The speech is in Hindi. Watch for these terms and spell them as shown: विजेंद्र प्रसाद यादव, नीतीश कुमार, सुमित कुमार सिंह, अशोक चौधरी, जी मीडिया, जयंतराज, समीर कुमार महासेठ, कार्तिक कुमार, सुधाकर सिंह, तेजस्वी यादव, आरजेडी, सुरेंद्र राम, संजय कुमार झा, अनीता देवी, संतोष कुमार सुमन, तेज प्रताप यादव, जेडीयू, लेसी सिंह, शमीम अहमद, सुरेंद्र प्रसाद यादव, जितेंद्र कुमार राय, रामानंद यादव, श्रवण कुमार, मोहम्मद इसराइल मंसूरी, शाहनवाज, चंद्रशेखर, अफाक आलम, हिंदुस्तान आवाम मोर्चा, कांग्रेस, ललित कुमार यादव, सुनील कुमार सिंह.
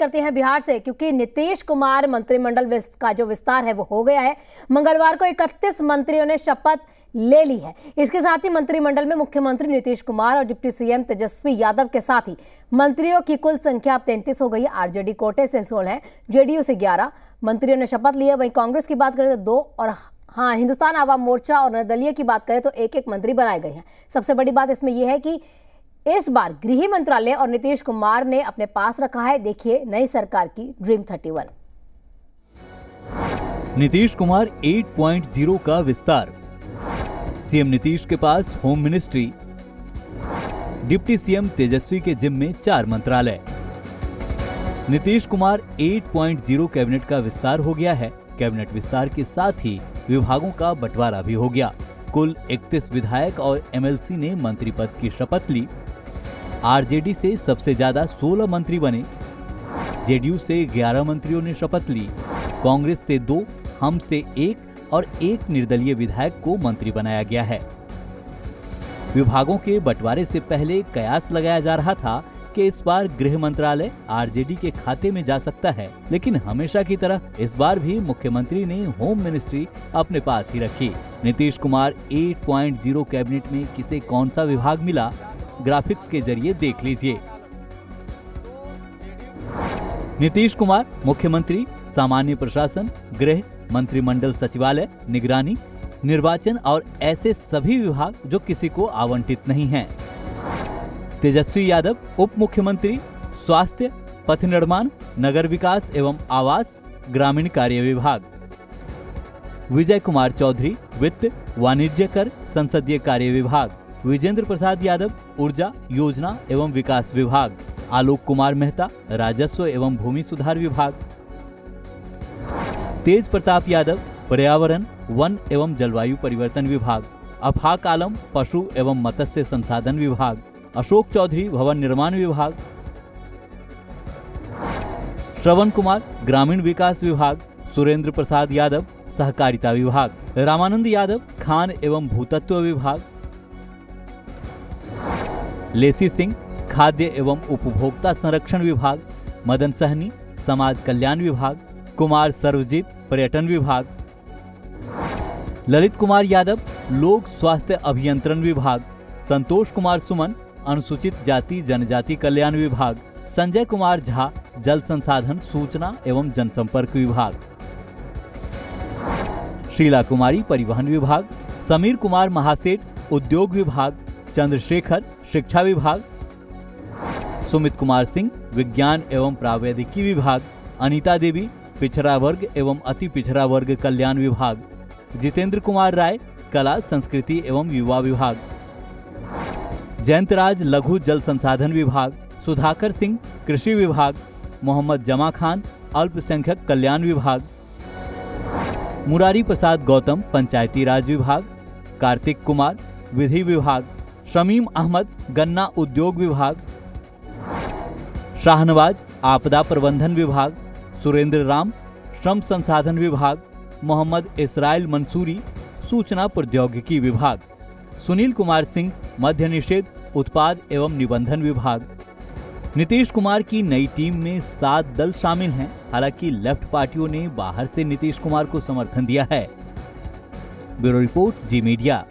करते हैं बिहार से, क्योंकि नीतीश कुमार मंत्रिमंडल का जो विस्तार है वो हो गया है। मंगलवार को 31 मंत्रियों ने शपथ ले ली है। इसके साथ ही मंत्रिमंडल में मुख्यमंत्री नीतीश कुमार और डिप्टी सीएम तेजस्वी यादव के साथ ही मंत्रियों की कुल संख्या अब 33 हो गई। आरजेडी कोटे से 16 है, जेडीयू से 11 मंत्रियों ने शपथ ली है। वहीं कांग्रेस की बात करें तो 2 और हिंदुस्तान आवाम मोर्चा और निर्दलीय की बात करें तो 1-1 मंत्री बनाए गए हैं। सबसे बड़ी बात इसमें यह है कि इस बार गृह मंत्रालय और नीतीश कुमार ने अपने पास रखा है। देखिए नई सरकार की ड्रीम 31। नीतीश कुमार 8.0 का विस्तार। सीएम नीतीश के पास home ministry, deputy CM Tejashwi के जिम्मे में 4 मंत्रालय। नीतीश कुमार 8.0 कैबिनेट का विस्तार हो गया है। कैबिनेट विस्तार के साथ ही विभागों का बंटवारा भी हो गया। कुल 31 विधायक और एमएलसी ने मंत्री पद की शपथ ली। आरजेडी से सबसे ज्यादा 16 मंत्री बने। जेडीयू से 11 मंत्रियों ने शपथ ली। कांग्रेस से 2, हम से 1 और 1 निर्दलीय विधायक को मंत्री बनाया गया है। विभागों के बंटवारे से पहले कयास लगाया जा रहा था कि इस बार गृह मंत्रालय आरजेडी के खाते में जा सकता है, लेकिन हमेशा की तरह इस बार भी मुख्यमंत्री ने होम मिनिस्ट्री अपने पास ही रखी। नीतीश कुमार 8.0 कैबिनेट में किसे कौन सा विभाग मिला, ग्राफिक्स के जरिए देख लीजिए। नीतीश कुमार मुख्यमंत्री, सामान्य प्रशासन, गृह, मंत्रिमंडल सचिवालय, निगरानी, निर्वाचन और ऐसे सभी विभाग जो किसी को आवंटित नहीं है। तेजस्वी यादव उप मुख्यमंत्री, स्वास्थ्य, पथ निर्माण, नगर विकास एवं आवास, ग्रामीण कार्य विभाग। विजय कुमार चौधरी वित्त, वाणिज्य कर, संसदीय कार्य विभाग। विजेंद्र प्रसाद यादव ऊर्जा, योजना एवं विकास विभाग। आलोक कुमार मेहता राजस्व एवं भूमि सुधार विभाग। तेज प्रताप यादव पर्यावरण, वन एवं जलवायु परिवर्तन विभाग। अफाक आलम पशु एवं मत्स्य संसाधन विभाग। अशोक चौधरी भवन निर्माण विभाग। श्रवण कुमार ग्रामीण विकास विभाग। सुरेंद्र प्रसाद यादव सहकारिता विभाग। रामानंद यादव खान एवं भूतत्व विभाग। लेसी सिंह खाद्य एवं उपभोक्ता संरक्षण विभाग। मदन सहनी समाज कल्याण विभाग। कुमार सर्वजीत पर्यटन विभाग। ललित कुमार यादव लोक स्वास्थ्य अभियंत्रण विभाग। संतोष कुमार सुमन अनुसूचित जाति जनजाति कल्याण विभाग। संजय कुमार झा जल संसाधन, सूचना एवं जनसंपर्क विभाग। शीला कुमारी परिवहन विभाग। समीर कुमार महासेठ उद्योग विभाग। चंद्रशेखर शिक्षा विभाग। सुमित कुमार सिंह विज्ञान एवं प्रावैधिकी विभाग। अनीता देवी पिछड़ा वर्ग एवं अति पिछड़ा वर्ग कल्याण विभाग। जितेंद्र कुमार राय कला संस्कृति एवं युवा विभाग। जयंतराज लघु जल संसाधन विभाग। सुधाकर सिंह कृषि विभाग। मोहम्मद जमा खान अल्पसंख्यक कल्याण विभाग। मुरारी प्रसाद गौतम पंचायती राज विभाग। कार्तिक कुमार विधि विभाग। शमीम अहमद गन्ना उद्योग विभाग। शाहनवाज आपदा प्रबंधन विभाग। सुरेंद्र राम श्रम संसाधन विभाग। मोहम्मद इसराइल मंसूरी सूचना प्रौद्योगिकी विभाग। सुनील कुमार सिंह मध्य निषेध उत्पाद एवं निबंधन विभाग। नीतीश कुमार की नई टीम में 7 दल शामिल हैं। हालांकि लेफ्ट पार्टियों ने बाहर से नीतीश कुमार को समर्थन दिया है। Bureau report, जी मीडिया।